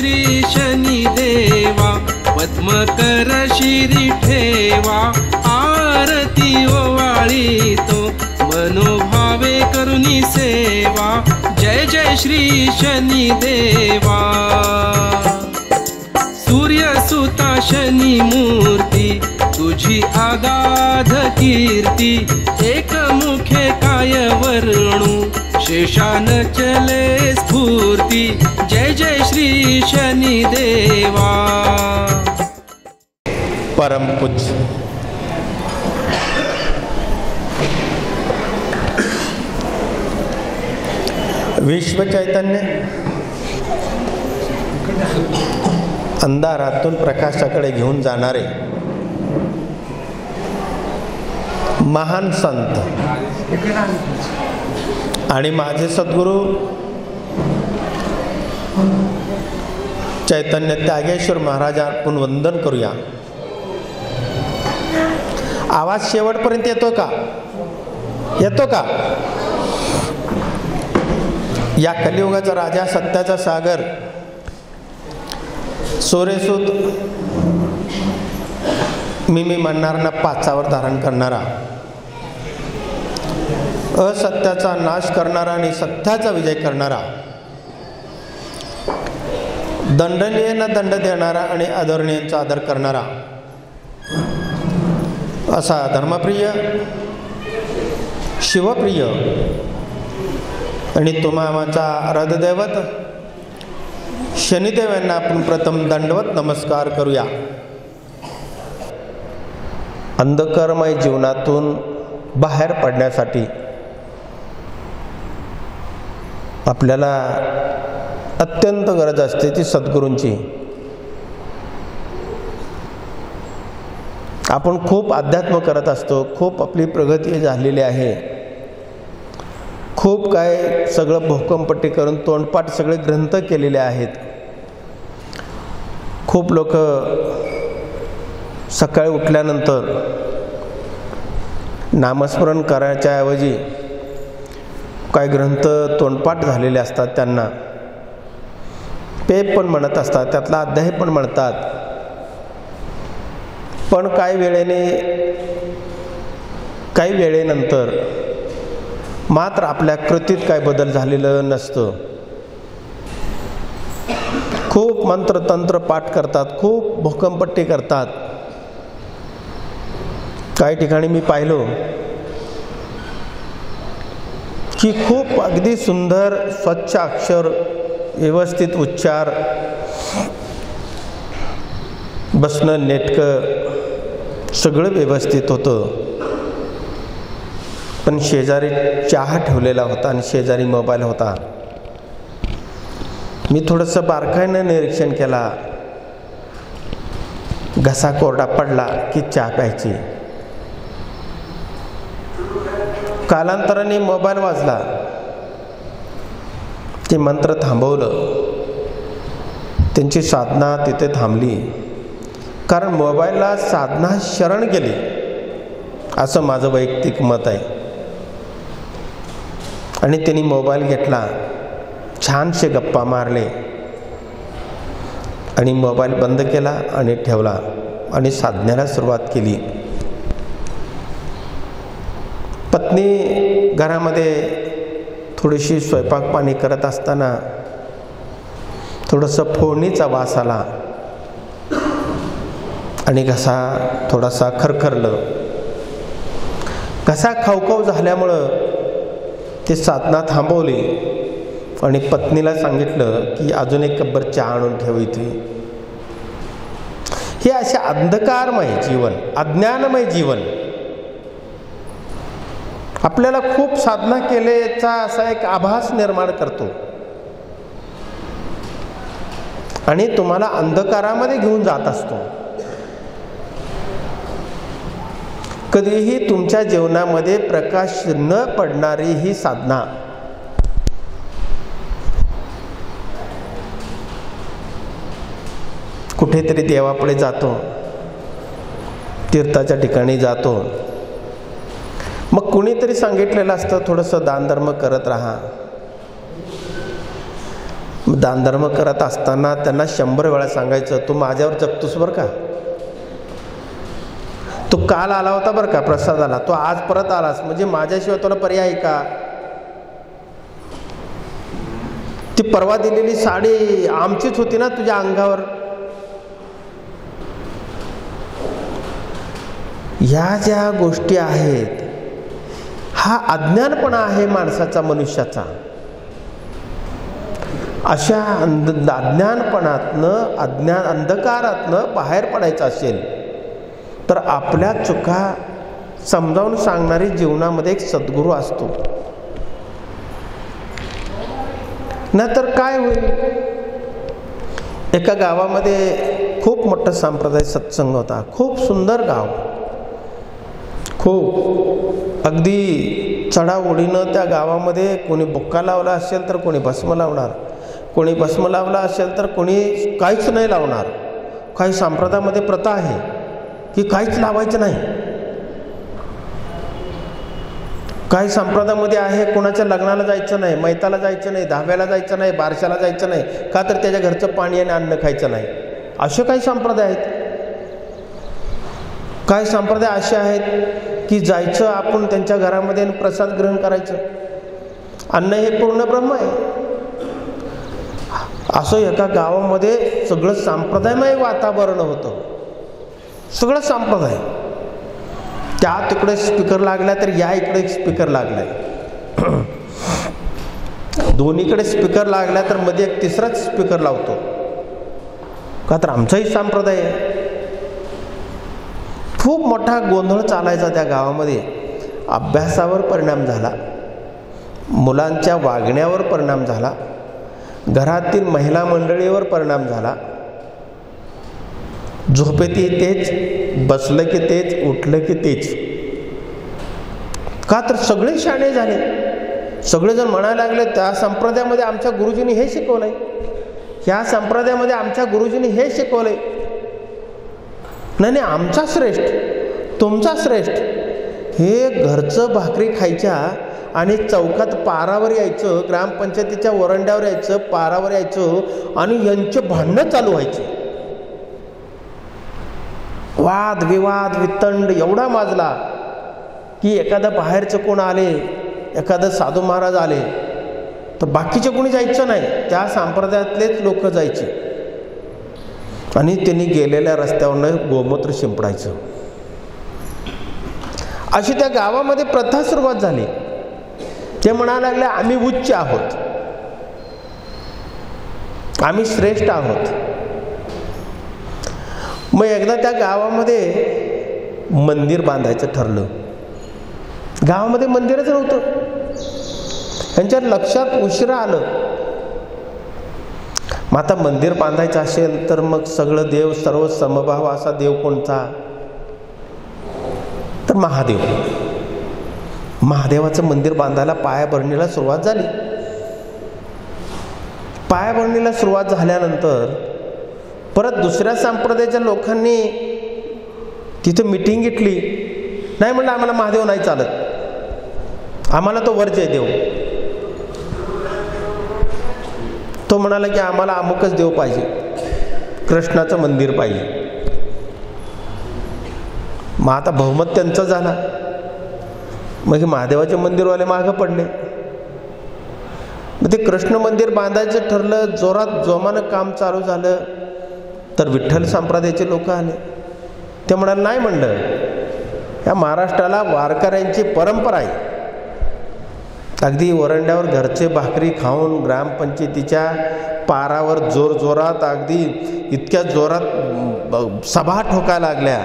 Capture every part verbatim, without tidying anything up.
श्री शनि देवा पद्म कर शिरी ठेवा आरती ओवाळी तो मनोभावे करुणी सेवा जय जय श्री शनि देवा। सूर्यसुता शनि मूर्ति तुझी आगाध कीर्ति एक मुखे काय वर्णू शेषान चले स्फूर्ति जय जय श्री शनि देवा। परम पूज्य विश्व चैतन्य अंधारातून प्रकाशाकडे घेऊन जाणारे महान संत आणि माझे सद्गुरू चैतन्य त्यागेश्वर महाराजांपुन वंदन करूया। आवाज शेवटपर्यंत येतो का? येतो का? या कलियुगाचा राजा सत्याचा सागर सूर्यसूत मी मी म्हणणारा पाचावर धारण करणारा असत्याचा नाश करणारा आणि सत्याचा विजय करणारा दंडनीयांना दंड देणारा आणि आदरणीयांचा आदर करणारा असा धर्मप्रिय शिवप्रिय आणि तुम्हा आमचा आराध्यदैवत शनिदेवांना आपण प्रथम दंडवत नमस्कार करूया। अंधकारमय जीवनातून बाहेर पडण्यासाठी आपल्याला अत्यंत गरज असते ती सद्गुरूंची। आपण खूप अध्यात्म करत असतो, खूप आपली प्रगती झालेली आहे, खूप काय सगळं भोकंपट्टी करून तोंडपाठ सगळे ग्रंथ केलेले आहेत। खूप लोक सकाळी उठल्यानंतर नामस्मरण करायच्या ऐवजी काय ग्रंथ तोंडपाठ झालेले असतात त्यांना पेप पण म्हणत असतात, त्यातला अध्याय पण म्हणतात, पण काही वेळेने काही वेळेनंतर मात्र आपल्या कृतीत काय बदल झालेलं नसतं। खूप मंत्र तंत्र पाठ करतात, खूप भोकंपट्टी करतात। काही ठिकाणी मी पाहिलो की खूप अगदी सुंदर स्वच्छ अक्षर व्यवस्थित उच्चार बसणं नेटकं सगळं व्यवस्थित होतं, पण शेजारी चहा ठेवलेला होता आणि शेजारी मोबाईल होता। मी थोडंसं बारकाईने निरीक्षण केला, घसा कोरडा पडला की चहा प्यायची। कालांतराने मोबाईल वाजला, ते मंत्र थांबवलं, त्यांची साधना तिथे थांबली, कारण मोबाईलला साधना शरण गेली असं माझं वैयक्तिक मत आहे। आणि त्यांनी मोबाईल घेतला, छानसे गप्पा मारले आणि मोबाईल बंद केला आणि ठेवला आणि साधनेला सुरुवात केली। पत्नी घरामध्ये थोडीशी स्वयंपाक पाणी करत असताना थोडंसं फोडणीचा वास आला आणि घसा थोडासा खरखरलं। घसा खवखव झाल्यामुळं ते साधना थांबवली आणि पत्नीला सांगितलं की अजून एक कब्बर चहा आणून ठेव इथे। हे असे अंधकारमय जीवन, अज्ञानमय जीवन, आपल्याला खूप साधना केल्याचा असा एक आभास निर्माण करतो आणि तुम्हाला अंधकारामध्ये घेऊन जात असतो। कधीही तुमच्या जीवनामध्ये प्रकाश न पडणारी ही साधना, कुठेतरी देवाकडे जातो, तीर्थाच्या ठिकाणी जातो, मग कुणीतरी सांगितलेलं असतं थोडंसं दानधर्म करत राहा, दानधर्म करत असताना त्यांना शंभर वेळा सांगायचं, तू माझ्यावर जपतोस बरं का, तू काल आला होता बरं का प्रसादाला, तू आज परत आलास, म्हणजे माझ्याशिवाय तुला पर्याय का? ती परवा दिलेली साडी आमचीच होती ना तुझ्या अंगावर. या ज्या गोष्टी आहेत हा अज्ञानपणा आहे माणसाचा, मनुष्याचा. अशा अज्ञानपणातनं अज्ञान अंधकारातनं बाहेर पडायचं असेल तर आपल्या चुका समजावून सांगणारी जीवनामध्ये एक सद्गुरू असतो, नाहीतर काय होईल. एका गावामध्ये खूप मोठा सांप्रदायिक सत्संग होता, खूप सुंदर गाव, खूप अगदी चढाओढीनं त्या गावामध्ये कोणी बुक्का लावला असेल तर कोणी भस्म लावणार, कोणी भस्म लावला असेल तर कोणी काहीच नाही लावणार. काही संप्रदायामध्ये प्रथा आहे की काहीच लावायचं नाही, काही संप्रदायामध्ये आहे कोणाच्या लग्नाला जायचं नाही, मैताला जायचं नाही, धाब्याला जायचं नाही, बारशाला जायचं नाही, का तर त्याच्या घरचं पाणी आणि अन्न खायचं नाही. असे काही संप्रदाय आहेत. काही संप्रदाय असे आहेत की जायचं आपण त्यांच्या घरामध्ये प्रसाद ग्रहण करायचं, अन्न हे पूर्ण ब्रह्म आहे. असं एका गावामध्ये सगळं संप्रदायमय वातावरण होतं, सगळं संप्रदाय. त्या तिकडे स्पीकर लागला तर या इकडे स्पीकर लागलाय, दोन्हीकडे स्पीकर लागला तर मध्ये एक तिसराच स्पीकर लावतो, का तर आमचाही संप्रदाय आहे. खूप मोठा गोंधळ चालायचा त्या गावामध्ये. अभ्यासावर परिणाम झाला, मुलांच्या वागण्यावर परिणाम झाला, घरातील महिला मंडळीवर परिणाम झाला. झोपेतही तेच, बसलं की तेच, उठलं की तेच. का तर सगळे शाणे झाले, सगळेजण म्हणायला लागले त्या संप्रदायामध्ये आमच्या गुरुजींनी हे शिकवलंय, ह्या संप्रदायामध्ये आमच्या गुरुजींनी हे शिकवलंय. नाही नाही, आमचा श्रेष्ठ, तुमचा श्रेष्ठ. हे घरचं भाकरी खायच्या आणि चौकात पारावर यायचं, ग्रामपंचायतीच्या वरंड्यावर यायचं, पारावर यायचं आणि यांचे भांडणं चालू व्हायचे, वाद विवाद वितंड एवढा माजला की एखादं बाहेरचं कोण आले, एखादं साधू महाराज आले तर बाकीचे कोणी जायचं नाही, त्या संप्रदायातलेच लोक जायचे आणि त्यांनी गेलेल्या रस्त्यावरनं गोमूत्र शिंपडायचं. अशी त्या गावामध्ये प्रथा सुरुवात झाली. ते म्हणायला लागले आम्ही उच्च आहोत, आम्ही श्रेष्ठ आहोत. मग एकदा त्या गावामध्ये मंदिर बांधायचं ठरलं. गावामध्ये मंदिरच नव्हतं. त्यांच्या लक्षात उशिरा आलं. मग आता मंदिर बांधायचं असेल तर मग सगळं देव सर्व समभाव, असा देव कोणता तर महादेव. महादेवाचं मंदिर बांधायला पायाभरणीला सुरुवात झाली. पायाभरणीला सुरुवात झाल्यानंतर परत दुसऱ्या संप्रदायाच्या लोकांनी तिथं मिटिंग घेतली. नाही म्हणलं आम्हाला महादेव नाही चालत, आम्हाला तो वरचा देव. तो म्हणाला की आम्हाला अमुकच देव पाहिजे, कृष्णाचं मंदिर पाहिजे. मग आता बहुमत त्यांचा झाला. मग हे महादेवाचे मंदिरवाले मागं पडले. मग ते कृष्ण मंदिर बांधायचं ठरलं. जोरात जोमानं काम चालू झालं तर विठ्ठल संप्रदायाचे लोक आले. ते म्हणाले नाही, म्हणलं या महाराष्ट्राला वारकऱ्यांची परंपरा आहे. अगदी वरंड्यावर घरचे भाकरी खाऊन ग्रामपंचायतीच्या पारावर जोरजोरात, अगदी इतक्या जोरात सभा ठोकायला लागल्या.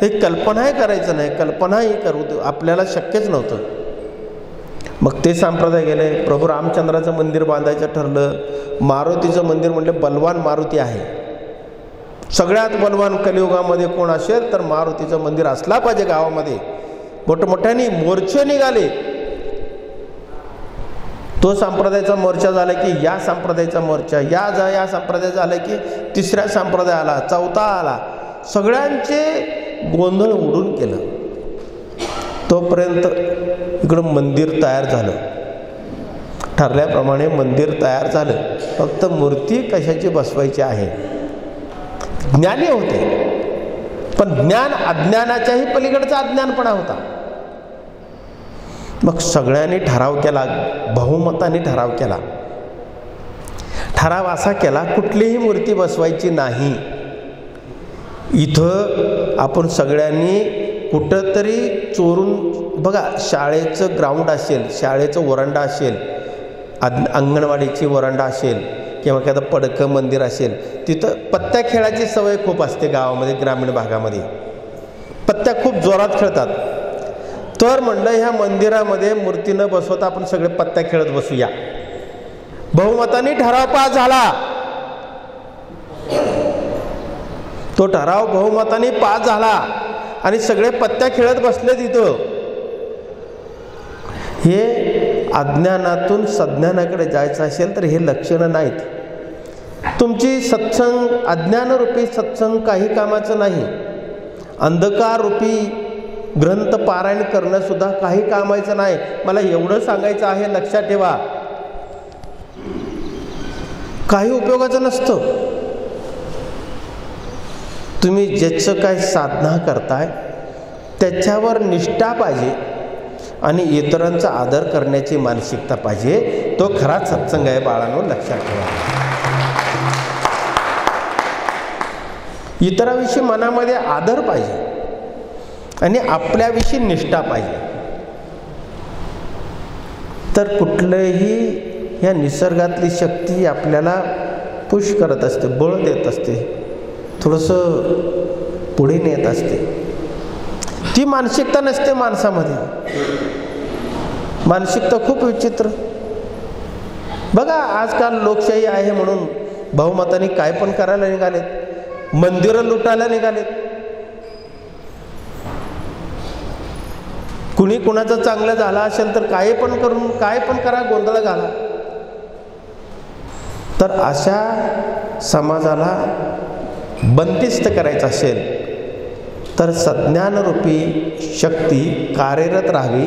हे कल्पनाही करायचं नाही, कल्पनाही करू आपल्याला शक्यच नव्हतं. मग ते संप्रदाय गेले. प्रभू रामचंद्राचं मंदिर बांधायचं ठरलं. मारुतीचं मंदिर म्हटले बलवान मारुती आहे, सगळ्यात बलवान कलियुगामध्ये कोण असेल तर मारुतीचं मंदिर असला पाहिजे. गावामध्ये मोठमोठ्याने मोर्चे निघाले. तो संप्रदायाचा मोर्चा झाला की या संप्रदायाचा मोर्चा, या जा या संप्रदाय झाला की तिसऱ्या संप्रदाय आला, चौथा आला, सगळ्यांचे गोंधळ उडून केलं. तोपर्यंत इकडं मंदिर तयार झालं. ठरल्याप्रमाणे मंदिर तयार झालं। फक्त मूर्ती कशाची बसवायची आहे, ज्ञानी होते, पण ज्ञान अज्ञानाच्याही पलीकडचा अज्ञानपणा होता। मग सगळ्यांनी ठराव केला, बहुमताने ठराव केला। ठराव असा केला, कुठलीही मूर्ती बसवायची नाही इथं। आपण सगळ्यांनी कुठंतरी चोरून, बघा शाळेचं ग्राउंड असेल, शाळेचं वरांडा असेल, अंगणवाडीची वरांडा असेल किंवा एखादं पडकं मंदिर असेल, तिथं पत्त्या खेळाची सवय खूप असते गावामध्ये, ग्रामीण भागामध्ये पत्त्या खूप जोरात खेळतात। तर म्हणलं ह्या मंदिरामध्ये मूर्ती न बसवता आपण सगळे पत्त्या खेळत बसूया। बहुमताने ठराव पास झाला, तो ठराव बहुमताने पास झाला आणि सगळे पत्त्या खेळत बसले तिथं। हे अज्ञानातून सज्ञानाकडे जायचं असेल तर हे लक्षणं नाहीत। तुमची सत्संग, अज्ञानरूपी सत्संग काही कामाचं नाही, अंधकाररूपी ग्रंथ पारायण करणंसुद्धा काही कामाचं नाही। मला एवढं सांगायचं आहे, लक्षात ठेवा, काही उपयोगाचं नसतं। तुम्ही ज्याचं काय साधना करताय त्याच्यावर निष्ठा पाहिजे आणि इतरांचा आदर करण्याची मानसिकता पाहिजे, तो खरा सत्संग आहे बाळांनो, लक्षात ठेवा। इतरांविषयी मनामध्ये आदर पाहिजे आणि आपल्याविषयी निष्ठा पाहिजे। तर कुठलेही या निसर्गातली शक्ती आपल्याला पुश करत असते, बळ देत असते, थोडंसं पुढे नेत असते। ती मानसिकता नसते माणसामध्ये, मानसिकता खूप विचित्र। बघा आजकाल लोकशाही आहे म्हणून बहुमताने काय पण करायला निघालेत, मंदिरं लुटायला निघालेत, कुणी कुणाचं चांगलं झालं असेल तर काय पण करून काय पण करा गोंधळ घाला। तर अशा समाजाला बंदिस्त करायचं असेल तर सज्ञानरूपी शक्ती कार्यरत राहावी,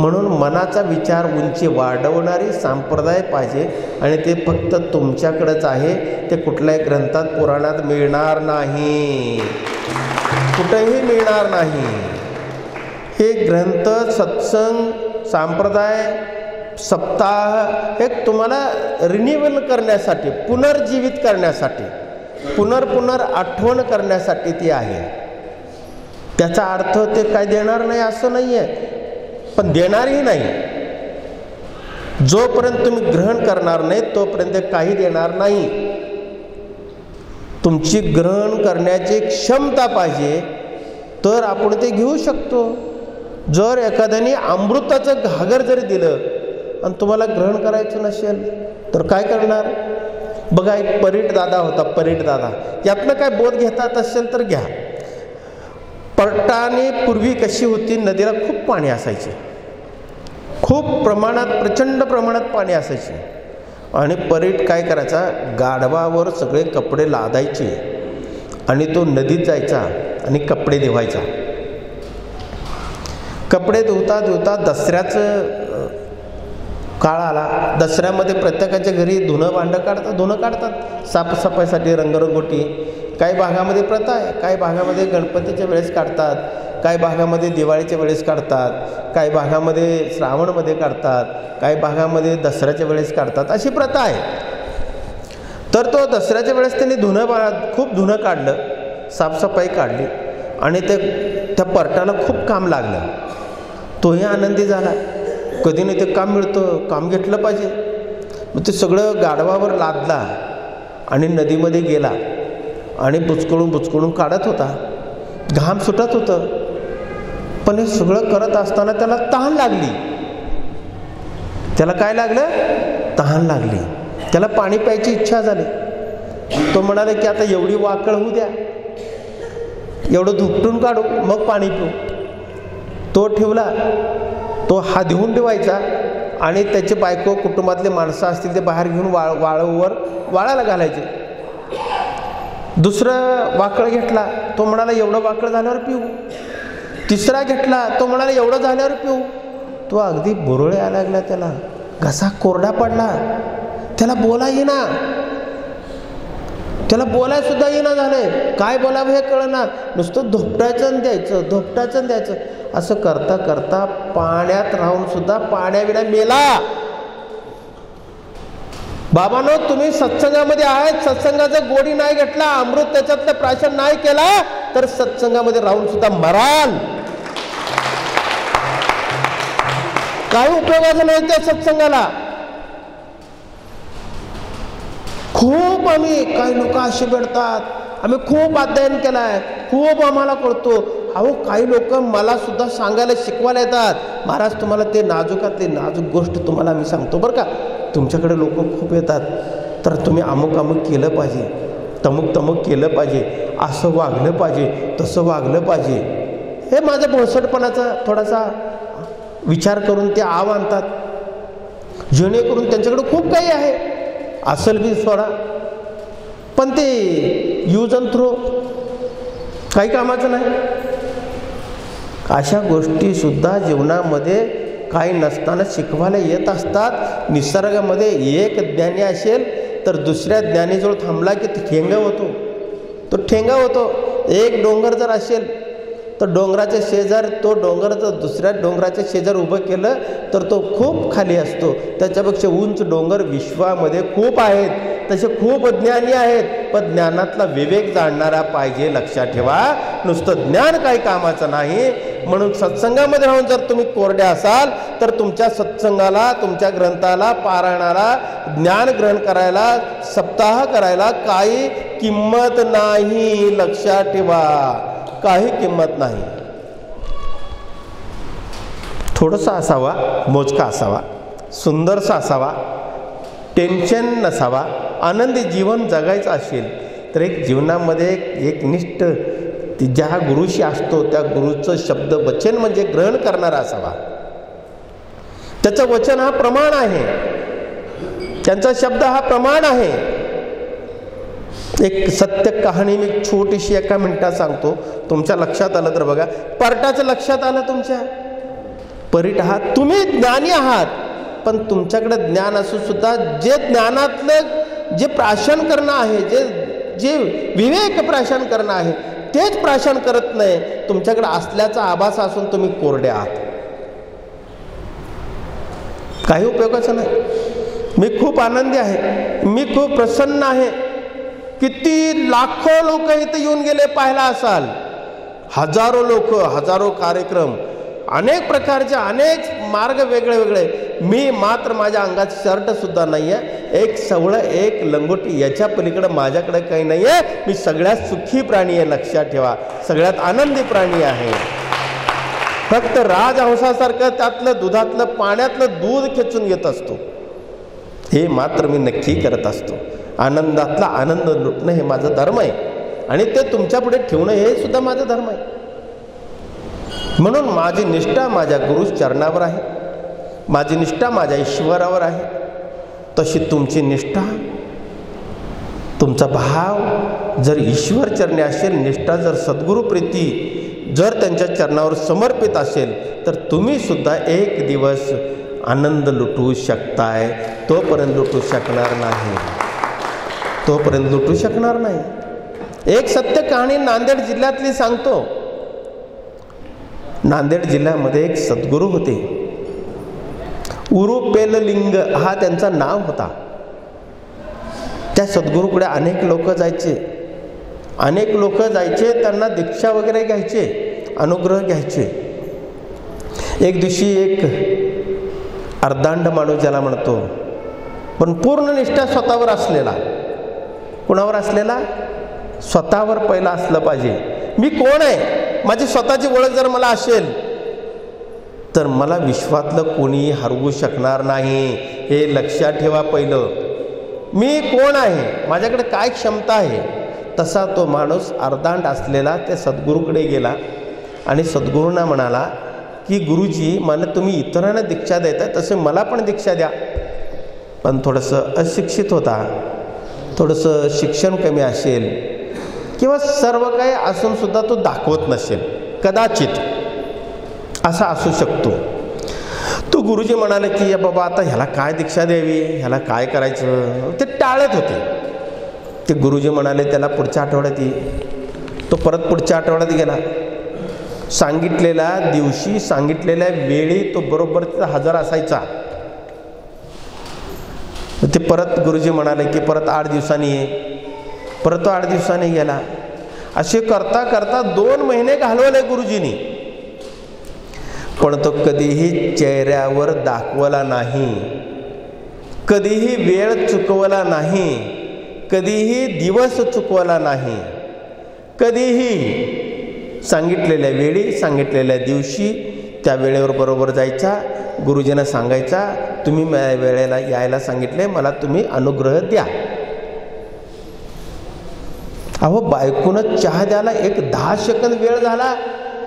म्हणून मनाचा विचार उंची वाढवणारी संप्रदाय पाहिजे आणि ते फक्त तुमच्याकडेच आहे, ते कुठल्याही ग्रंथात पुराणात मिळणार नाही, कुठेही मिळणार नाही। हे ग्रंथ, सत्संग, संप्रदाय, सप्ताह हे तुम्हाला रिन्युअल करण्यासाठी, पुनर्जीवित करण्यासाठी, पुनर्पुनर आठवण करण्यासाठी ती आहे। त्याचा अर्थ ते काय देणार नाही असं नाही आहे, पण देणारही नाही। जोपर्यंत तुम्ही ग्रहण करणार नाही तोपर्यंत काही देणार नाही। तुमची ग्रहण करण्याची क्षमता पाहिजे तर आपण ते घेऊ शकतो। जर एखाद्याने अमृताचं घागर जरी दिलं आणि तुम्हाला ग्रहण करायचं नसेल तर काय करणार? बघा एक परीट दादा होता, परीट दादा, यातनं काय बोध घेतात असेल तर घ्या। पर्टाने पूर्वी कशी होती, नदीला खूप पाणी असायचे, खूप प्रमाणात, प्रचंड प्रमाणात पाणी असायचे आणि परीट काय करायचा, गाढवावर सगळे कपडे लादायचे आणि तो नदीत जायचा आणि कपडे धुवायचा। कपडे धुवता धुवता दसऱ्याचं काळ आला, दसऱ्यामध्ये प्रत्येकाच्या घरी धुणं भांडं काढतात, धुणं काढतात साफसफाईसाठी, रंगरंगोटी। काही भागामध्ये प्रथा आहे, काही भागामध्ये गणपतीच्या वेळेस काढतात, काही भागामध्ये दिवाळीच्या वेळेस काढतात, काही भागामध्ये श्रावणमध्ये काढतात, काही भागामध्ये दसऱ्याच्या वेळेस काढतात, अशी प्रथा आहे। तर तो दसऱ्याच्या वेळेस त्यांनी धुणं बा खूप धुणं काढलं, साफसफाई काढली आणि ते त्या पर्टाला खूप काम लागलं, तोही आनंदी झाला, कधी नाही ते काम मिळतं, काम घेतलं पाहिजे। मग ते सगळं गाढवावर लादला आणि नदीमध्ये गेला आणि बुचकळून बुचकळून काढत होता, घाम सुटत होतं, पण हे सगळं करत असताना त्याला तहान लागली। त्याला काय लागलं? तहान लागली, त्याला पाणी प्यायची इच्छा झाली। तो म्हणाला की आता एवढी वाकळ होऊ द्या, एवढं धुपटून काढू मग पाणी पिऊ। तो ठेवला, तो हा धुवून ठेवायचा आणि त्याची बायको, कुटुंबातले माणसं असतील ते बाहेर घेऊन वाळ वाळूवर वाळायला घालायचे। दुसरं वाकळ घेतला, तो म्हणाला एवढं वाकळ झाल्यावर पिऊ। तिसरा घेतला, तो म्हणाला एवढं झाल्यावर पिऊ। तो अगदी बुरळे आला लागला, त्याला घसा कोरडा पडला, त्याला बोला येईना, त्याला बोलाय सुद्धा येईना झाले. काय बोलावं हे कळेना, नुसतं धोपटायचं द्यायचं धोपटायचं द्यायचं. असं करता करता पाण्यात राहून सुद्धा पाण्याविना मेला. बाबांनो, तुम्ही सत्संगामध्ये आहेत, सत्संगाचा गोडी नाही घेतला, अमृत त्याच्यातलं प्राशन नाही केला, तर सत्संगामध्ये राहून सुद्धा मराल. काही उपयोगाचं नाही त्या सत्संगाला. खूप आम्ही, काही लोक असे भेटतात, आम्ही खूप अध्ययन केलाय, खूप आम्हाला कळतो. अहो, काही लोक मला सुद्धा सांगायला शिकवायला येतात, महाराज तुम्हाला ते नाजूकातली नाजूक गोष्ट तुम्हाला मी सांगतो बरं का, तुमच्याकडे लोक खूप येतात, तर तुम्ही अमुक अमुक केलं पाहिजे, तमुक तमुक केलं पाहिजे, असं वागलं पाहिजे, तसं वागलं पाहिजे. हे माझ्या भोसटपणाचा थोडासा विचार करून ते आव आणतात, जेणेकरून त्यांच्याकडे खूप काही आहे, असेल बी सोडा, पण ते यूज अँड थ्रो, काही कामाचं नाही. अशा गोष्टीसुद्धा जीवनामध्ये काही नसताना शिकवायला येत असतात. निसर्गामध्ये एक ज्ञानी असेल तर दुसऱ्या ज्ञानीजवळ थांबला की तो ठेंगा होतो, तो ठेंगा होतो. एक डोंगर जर असेल तर डोंगराच्या शेजार तो डोंगर जर दुसऱ्या डोंगराच्या शेजार उभं केलं तर तो खूप खाली असतो. त्याच्यापेक्षा उंच डोंगर विश्वामध्ये खूप आहेत, तसे खूप ज्ञानी आहेत, पण ज्ञानातला विवेक जाणणारा पाहिजे. लक्षात ठेवा, नुसतं ज्ञान काही कामाचं नाही. म्हणून सत्संगामध्ये राहून जर तुम्ही कोरडे असाल तर तुमच्या सत्संगाला, तुमच्या ग्रंथाला, पारायणाला, ज्ञान ग्रहण करायला, सप्ताह करायला काही किंमत नाही. लक्षात ठेवा, काही किंमत नाही. थोडंसं असावा, मोजका असावा, सुंदरसा असावा, टेन्शन नसावा, आनंदी जीवन जगायचं असेल तर एक जीवनामध्ये एक निष्ठ ती ज्या गुरुशी असतो त्या गुरुचं शब्द वचन म्हणजे ग्रहण करणारा असावा. त्याचं वचन हा प्रमाण आहे, त्यांचा शब्द हा प्रमाण आहे. एक सत्य कहाणी मी छोटीशी एका मिनिटात सांगतो, तुमच्या लक्षात आलं तर बघा. पर्टाचं लक्षात आलं तुमच्या, परीट आहात तुम्ही, ज्ञानी आहात, पण तुमच्याकडे ज्ञान असून सुद्धा जे ज्ञानातलं जे प्राशन करणं आहे, जे जे विवेक प्राशन करणं आहे, तेच प्राशन करत नाही. तुमच्याकडे असल्याचा आभास असून तुम्ही कोरडे आहात, काही उपयोगाचं नाही. मी खूप आनंदी आहे, मी खूप प्रसन्न आहे. किती लाखो लोक इथे येऊन गेले, पाहिला असाल, हजारो लोक, हजारो कार्यक्रम, अनेक प्रकारचे, अनेक मार्ग वेगळे वेगळे. मी मात्र माझ्या अंगात शर्ट सुद्धा नाही आहे, एक सवळं, एक लंगोटी, याच्या पलीकडे माझ्याकडे काही नाही आहे. मी सगळ्यात सुखी प्राणी आहे, लक्षात ठेवा, सगळ्यात आनंदी प्राणी आहे. फक्त राजहंसासारखं त्यातलं दुधातलं पाण्यातलं दूध खेचून येत असतो, हे मात्र मी नक्की करत असतो. आनंदातला आनंद लुटणं हे माझं धर्म आहे, आणि ते तुमच्यापुढे ठेवणं हे सुद्धा माझं धर्म आहे. म्हणून माझी निष्ठा माझ्या गुरुच्या चरणावर आहे, माझी निष्ठा माझ्या ईश्वरावर आहे. तशी तुमची निष्ठा, तुमचा भाव जर ईश्वर चरणी असेल, निष्ठा जर सद्गुरू प्रीती जर त्यांच्या चरणावर समर्पित असेल, तर तुम्ही सुद्धा एक दिवस आनंद लुटवू शकताय. तोपर्यंत लुटू शकणार नाही, तोपर्यंत लुटू शकणार नाही. एक सत्य कहाणी नांदेड जिल्ह्यातली सांगतो. नांदेड जिल्ह्यामध्ये एक सद्गुरू होते, उरुपेललिंग हा त्यांचा नाव होता. त्या सद्गुरूकडे अनेक लोक जायचे, अनेक लोक जायचे, त्यांना दीक्षा वगैरे घ्यायचे, अनुग्रह घ्यायचे. एक दिवशी एक अर्धांड माणूस, ज्याला म्हणतो, पण पूर्ण निष्ठा स्वतःवर असलेला, कुणावर असलेला, स्वतःवर पहिला असलं पाहिजे. मी कोण आहे, माझी स्वतःची ओळख जर मला असेल तर मला विश्वातलं कोणी हरवू शकणार नाही. हे लक्षात ठेवा पहिलं, मी कोण आहे, माझ्याकडे काय क्षमता आहे. तसा तो माणूस अर्धांड असलेला त्या सद्गुरूकडे गेला आणि सद्गुरूंना म्हणाला की गुरुजी, मला तुम्ही इतरांना दीक्षा देताय, तसे मला पण दीक्षा द्या. पण थोडंसं अशिक्षित होता, थोडंसं शिक्षण कमी असेल, किंवा सर्व काही असून सुद्धा तो दाखवत नसेल, कदाचित असा असू शकतो. तो गुरुजी म्हणाले की बाबा आता ह्याला काय दीक्षा द्यावी, ह्याला काय करायचं, ते टाळत होते। ते गुरुजी म्हणाले त्याला पुढच्या आठवड्यात ये। तो परत पुढच्या आठवड्यात गेला। सांगितलेला दिवशी सांगितलेल्या वेळी तो बरोबर हजर असायचा। ते परत गुरुजी म्हणाले की परत आठ दिवसांनी ये। परत तो आठ दिवसांनी गेला। असे करता करता दोन महिने घालवले गुरुजींनी, पण तो कधीही चेहऱ्यावर दाखवला नाही, कधीही वेळ चुकवला नाही, कधीही दिवस चुकवला नाही, कधीही सांगितलेल्या वेळी सांगितलेल्या दिवशी त्या वेळेवर बरोबर जायचा। गुरुजींना सांगायचा तुम्ही मला वेळेला यायला सांगितले, मला तुम्ही अनुग्रह द्या। अहो बायकोनं चहा द्यायला एक दहा सेकंद वेळ झाला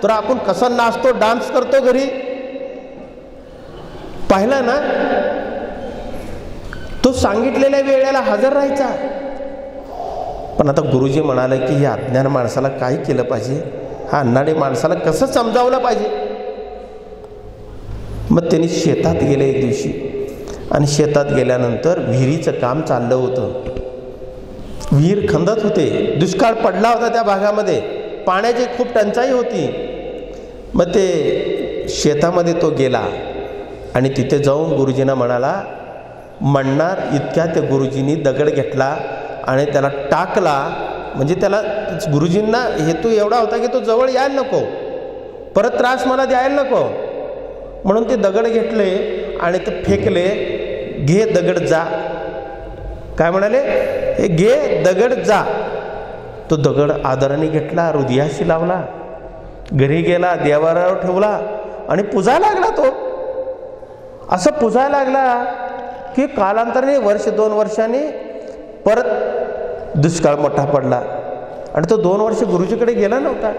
तर आपण कसा नाचतो डान्स करतो घरी पाहिला ना। तो सांगितलेल्या वेळेला हजर राहायचा। पण आता गुरुजी म्हणाले की या अज्ञान माणसाला काय केलं पाहिजे, हा अनाडी माणसाला कसं समजावलं पाहिजे। मग त्यांनी शेतात गेले एक दिवशी, आणि शेतात गेल्यानंतर विहिरीचं काम चाललं होतं। विहीर खंदत होते, दुष्काळ पडला होता त्या भागामध्ये, पाण्याची खूप टंचाई होती। मग ते शेतामध्ये तो गेला आणि तिथे जाऊन गुरुजींना म्हणाला, म्हणणार इतक्या त्या गुरुजींनी दगड घेतला आणि त्याला टाकला। म्हणजे त्याला गुरुजींना हेतू एवढा होता की तो जवळ यायला नको, परत त्रास मला द्यायला नको, म्हणून ते दगड घेतले आणि ते फेकले। घे दगड जा, काय म्हणाले, हे घे दगड जा। तो दगड आदराने घेतला, हृदयाशी लावला, घरी गेला, देवारावर ठेवला आणि पूजायला लागला। तो असं पूजायला लागला की कालांतराने वर्ष दोन वर्षांनी परत दुष्काळ मोठा पडला आणि तो दोन वर्ष गुरुजीकडे गेला नव्हता।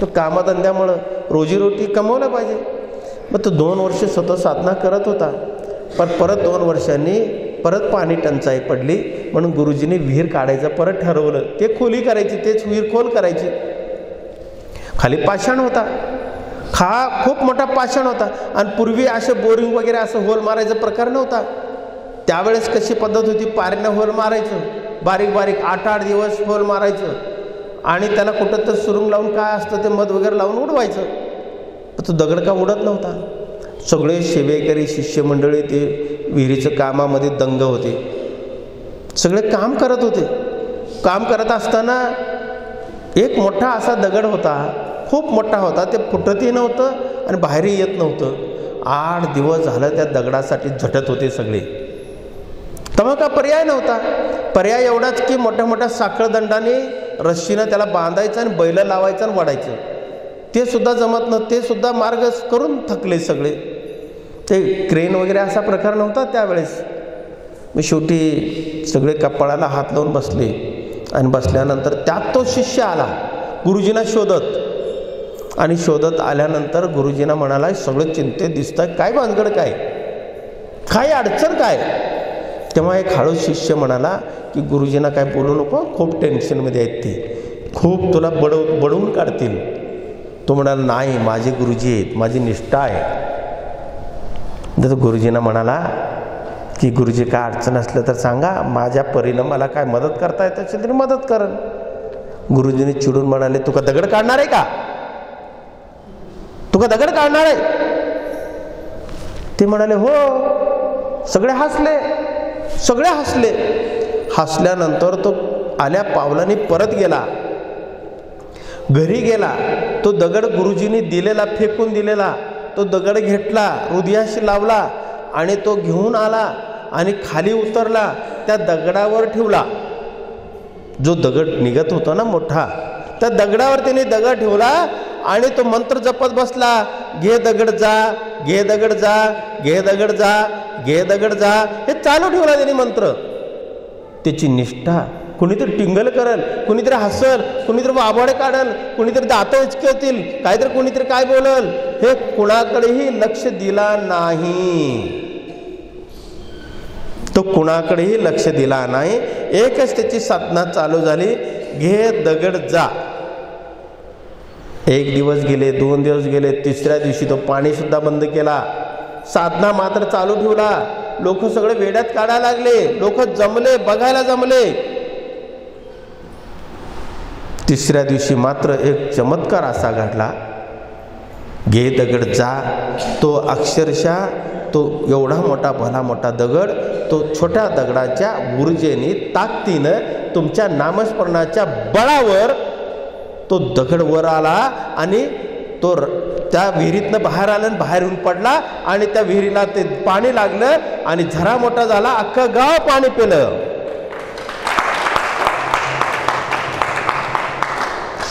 तो कामधंद्यामुळं रोजीरोटी कमवला पाहिजे। मग तो दोन वर्ष सतत साधना करत होता, पण परत दोन वर्षांनी परत पाणी टंचाई पडली, म्हणून गुरुजींनी विहीर काढायचं परत ठरवलं। ते खोली करायची, तेच विहीर खोल करायची। खाली पाषाण होता, खा खूप मोठा पाषाण होता, आणि पूर्वी असे बोरिंग वगैरे असं होल मारायचा प्रकार नव्हता। त्यावेळेस कशी पद्धत होती, पारीनं होल मारायचं, बारीक बारीक आठ आठ दिवस होल मारायचं, आणि त्याला कुठं तर सुरुंग लावून काय असतं ते मध वगैरे लावून उडवायचं। तो दगड का उडत नव्हता। सगळे सेवेकरी शिष्यमंडळी ते विहिरीचं कामामध्ये दंग होते, सगळे काम करत होते। काम करत असताना एक मोठा असा दगड होता, खूप मोठा होता, ते फुटतही नव्हतं आणि बाहेरही येत नव्हतं। आठ दिवस झालं त्या दगडासाठी झटत होते सगळे, तेव्हा का पर्याय नव्हता। पर्याय एवढाच की मोठ्या मोठ्या साखळदंडाने रस्सीनं त्याला बांधायचं आणि बैल लावायचं आणि वडायचं। ते सुद्धा जमत नव्हतं, ते सुद्धा मार्ग करून थकले सगळे। ते क्रेन वगैरे असा प्रकार नव्हता त्यावेळेस। मी शेवटी सगळे कपाळाला हात लावून बसले, आणि बसल्यानंतर त्यात तो शिष्य आला गुरुजींना शोधत, आणि शोधत आल्यानंतर गुरुजींना म्हणाला, सगळं चिंतेत दिसतंय, काय भानगड, काय काय अडचण काय। तेव्हा एक हळू शिष्य म्हणाला की गुरुजींना काय बोलू नको, खूप टेन्शनमध्ये आहेत ते, खूप तुला बडव बडवून काढतील। तो म्हणाला, नाही माझे गुरुजी आहेत, माझी निष्ठा आहे। तर गुरुजींना म्हणाला की गुरुजी काय अडचण असलं तर सांगा, माझ्या परीनं मला काय मदत करता येत असेल तरी मदत करेन। गुरुजींनी चिडून म्हणाले, तुका दगड काढणार आहे का, तुका दगड काढणार आहे? ते म्हणाले हो। सगळे हसले, सगळे हसले। हसल्यानंतर तो आल्या पावलाने परत गेला, घरी गेला। तो दगड गुरुजींनी दिलेला, फेकून दिलेला तो दगड घेतला, हृदयाशी लावला, आणि तो घेऊन आला आणि खाली उतरला, त्या दगडावर ठेवला। जो दगड निघत होता ना मोठा, त्या दगडावर त्याने दगड ठेवला आणि तो मंत्र जपत बसला, घे दगड जा, घे दगड जा, घे दगड जा, घे दगड जा, हे चालू ठेवला त्याने मंत्र। त्याची निष्ठा, कुणीतरी टिंगल करल, कुणीतरी हसल, कुणीतरी वाभाडे काढल, कुणीतरी दातं उचकवतील, काहीतरी कुणीतरी काय बोलल, हे कुणाकडेही लक्ष दिला नाही। तो कुणाकडेही लक्ष दिला नाही, एकच त्याची साधना चालू झाली, घे दगड जा। एक दिवस गेले, दोन दिवस गेले, तिसऱ्या दिवशी तो पाणी सुद्धा बंद केला, साधना मात्र चालू ठेवला, लोक सगळे वेड्यात काढा लागले, लोक जमले बघायला जमले। तिसऱ्या दिवशी मात्र एक चमत्कार असा घडला, घे दगड जा, तो अक्षरशः तो एवढा मोठा भला मोठा दगड तो छोट्या दगडाच्या ऊर्जेने ताकदीनं तुमच्या नामस्मरणाच्या बळावर तो दगड वर आला आणि तो त्या विहिरीतनं बाहेर आला, बाहेर येऊन पडला आणि त्या विहिरीला ते पाणी लागलं आणि झरा मोठा झाला, अख्खं गाव पाणी पिलं,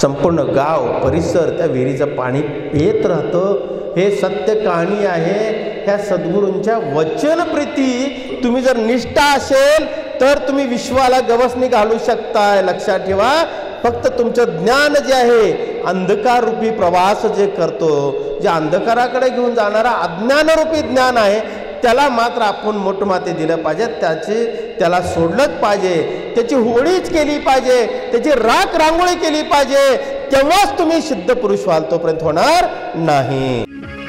संपूर्ण गाव परिसर त्या विहिरीचं पाणी पित राहतं। हे सत्य कहाणी आहे, ह्या सद्गुरूंच्या वचनप्रती तुम्ही जर निष्ठा असेल तर तुम्ही विश्वाला गवसणी घालू शकताय। लक्षात ठेवा, फक्त तुमचं ज्ञान जे आहे अंधकार रूपी प्रवास जे करतो, जे अंधकाराकडे घेऊन जाणारा अज्ञान रूपी ज्ञान आहे, त्याला मात्र आपण मोठमाते दिलं पाहिजे, त्याचे त्याला सोडलंच पाहिजे, त्याची होळीच केली पाहिजे, त्याची राख रांगोळी केली पाहिजे, तेव्हाच तुम्ही सिद्ध पुरुष व्हाल, तोपर्यंत होणार नाही।